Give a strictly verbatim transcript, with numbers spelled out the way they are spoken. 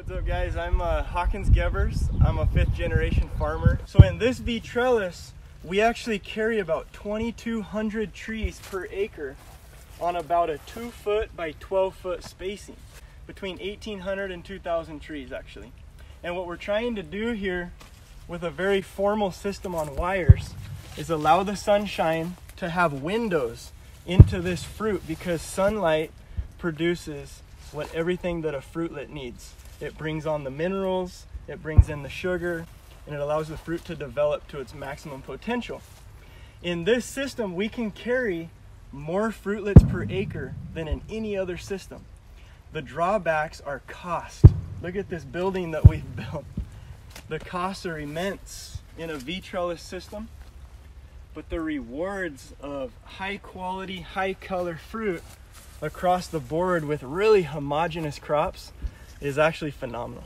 what's up guys? I'm uh, Hawkins Gebbers. I'm a fifth generation farmer. So in this V Trellis, we actually carry about twenty-two hundred trees per acre on about a two foot by twelve foot spacing, between eighteen hundred and two thousand trees actually. And what we're trying to do here with a very formal system on wires is allow the sunshine to have windows into this fruit, because sunlight produces what everything that a fruitlet needs. It brings on the minerals, it brings in the sugar, and it allows the fruit to develop to its maximum potential. In this system, we can carry more fruitlets per acre than in any other system. The drawbacks are cost. Look at this building that we've built. The costs are immense in a V trellis system, but the rewards of high quality, high color fruit across the board with really homogeneous crops is actually phenomenal.